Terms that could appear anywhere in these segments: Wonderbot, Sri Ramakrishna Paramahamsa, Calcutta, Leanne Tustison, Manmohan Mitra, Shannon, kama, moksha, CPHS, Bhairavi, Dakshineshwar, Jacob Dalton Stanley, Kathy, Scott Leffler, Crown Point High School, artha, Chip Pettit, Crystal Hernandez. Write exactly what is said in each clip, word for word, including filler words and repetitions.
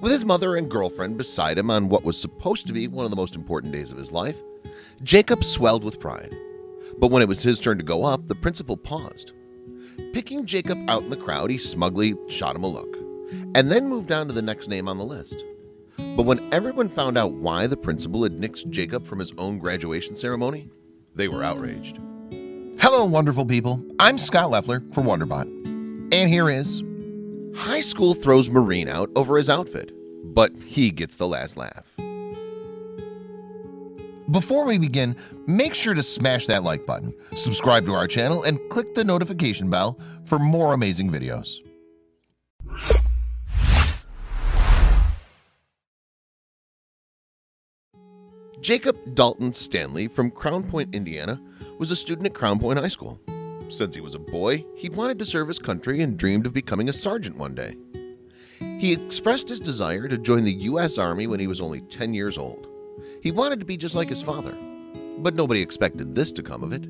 With his mother and girlfriend beside him on what was supposed to be one of the most important days of his life, Jacob swelled with pride. But when it was his turn to go up, the principal paused. Picking Jacob out in the crowd, he smugly shot him a look, and then moved on to the next name on the list. But when everyone found out why the principal had nixed Jacob from his own graduation ceremony, they were outraged. Hello, wonderful people. I'm Scott Leffler for Wonderbot. And here is... High school throws Marine out over his outfit, but he gets the last laugh. Before we begin, make sure to smash that like button, subscribe to our channel, and click the notification bell for more amazing videos. Jacob Dalton Stanley from Crown Point, Indiana, was a student at Crown Point High School. Since he was a boy, he wanted to serve his country and dreamed of becoming a sergeant one day. He expressed his desire to join the U S Army when he was only ten years old. He wanted to be just like his father, but nobody expected this to come of it.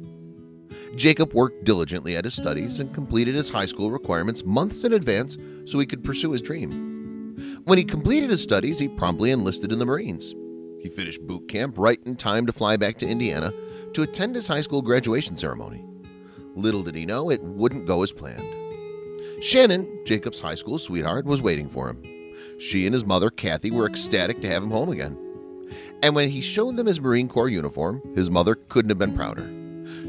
Jacob worked diligently at his studies and completed his high school requirements months in advance so he could pursue his dream. When he completed his studies, he promptly enlisted in the Marines. He finished boot camp right in time to fly back to Indiana to attend his high school graduation ceremony. Little did he know it wouldn't go as planned. Shannon, Jacob's high school sweetheart, was waiting for him. She and his mother, Kathy, were ecstatic to have him home again. And when he showed them his Marine Corps uniform, his mother couldn't have been prouder.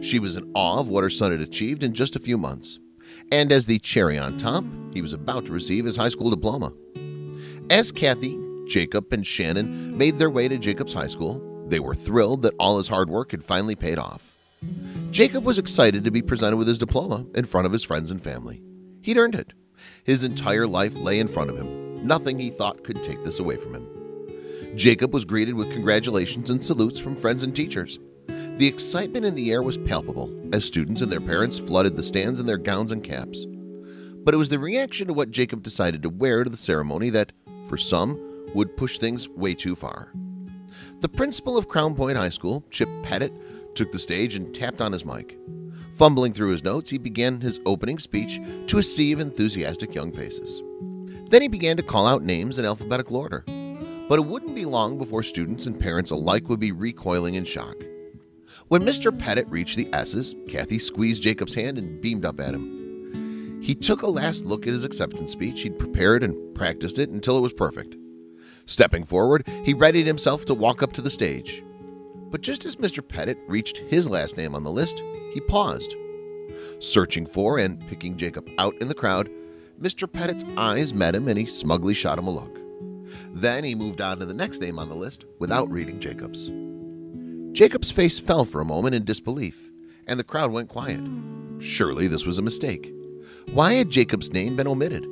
She was in awe of what her son had achieved in just a few months. And as the cherry on top, he was about to receive his high school diploma. As Kathy, Jacob, and Shannon made their way to Jacob's high school, they were thrilled that all his hard work had finally paid off. Jacob was excited to be presented with his diploma in front of his friends and family. He'd earned it. His entire life lay in front of him. Nothing he thought could take this away from him. Jacob was greeted with congratulations and salutes from friends and teachers. The excitement in the air was palpable as students and their parents flooded the stands in their gowns and caps. But it was the reaction to what Jacob decided to wear to the ceremony that, for some, would push things way too far. The principal of Crown Point High School, Chip Pettit, took the stage and tapped on his mic. Fumbling through his notes, he began his opening speech to a sea of enthusiastic young faces. Then he began to call out names in alphabetical order. But it wouldn't be long before students and parents alike would be recoiling in shock. When Mister Pettit reached the S's, Kathy squeezed Jacob's hand and beamed up at him. He took a last look at his acceptance speech. He'd prepared and practiced it until it was perfect. Stepping forward, he readied himself to walk up to the stage. But just as Mister Pettit reached his last name on the list, he paused. Searching for and picking Jacob out in the crowd, Mister Pettit's eyes met him and he smugly shot him a look. Then he moved on to the next name on the list without reading Jacob's. Jacob's face fell for a moment in disbelief, and the crowd went quiet. Surely this was a mistake. Why had Jacob's name been omitted?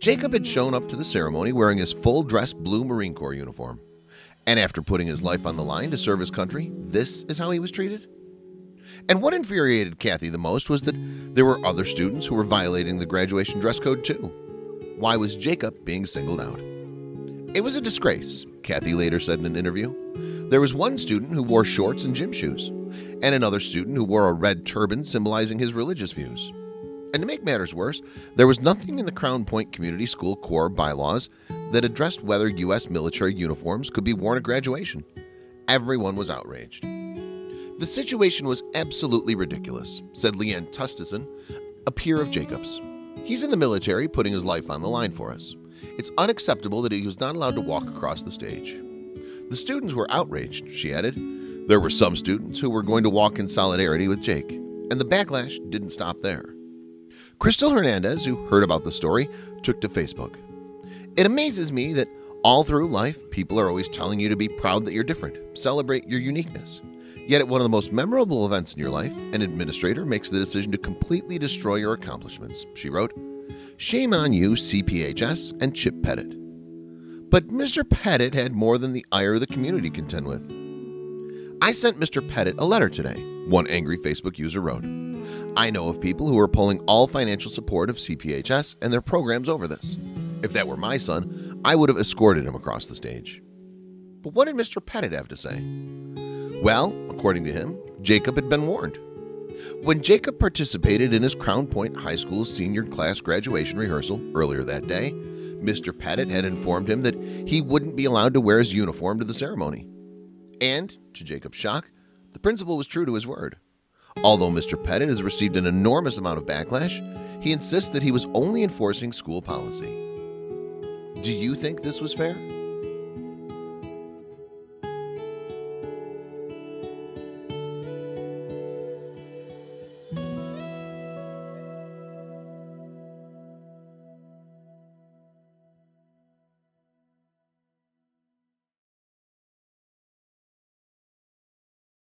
Jacob had shown up to the ceremony wearing his full-dress blue Marine Corps uniform. And after putting his life on the line to serve his country, this is how he was treated? And what infuriated Kathy the most was that there were other students who were violating the graduation dress code too. Why was Jacob being singled out? It was a disgrace, Kathy later said in an interview. There was one student who wore shorts and gym shoes, and another student who wore a red turban symbolizing his religious views. And to make matters worse, there was nothing in the Crown Point Community School Corps bylaws that addressed whether U S military uniforms could be worn at graduation. Everyone was outraged. The situation was absolutely ridiculous, said Leanne Tustison, a peer of Jacob's. He's in the military putting his life on the line for us. It's unacceptable that he was not allowed to walk across the stage. The students were outraged, she added. There were some students who were going to walk in solidarity with Jake, and the backlash didn't stop there. Crystal Hernandez, who heard about the story, took to Facebook. It amazes me that all through life, people are always telling you to be proud that you're different, celebrate your uniqueness. Yet at one of the most memorable events in your life, an administrator makes the decision to completely destroy your accomplishments, she wrote. Shame on you, C P H S and Chip Pettit. But Mister Pettit had more than the ire of the community to contend with. I sent Mister Pettit a letter today, one angry Facebook user wrote. I know of people who are pulling all financial support of C P H S and their programs over this. If that were my son, I would have escorted him across the stage. But what did Mister Pettit have to say? Well, according to him, Jacob had been warned. When Jacob participated in his Crown Point High School senior class graduation rehearsal earlier that day, Mister Pettit had informed him that he wouldn't be allowed to wear his uniform to the ceremony. And, to Jacob's shock, the principal was true to his word. Although Mister Pettit has received an enormous amount of backlash, he insists that he was only enforcing school policy. Do you think this was fair?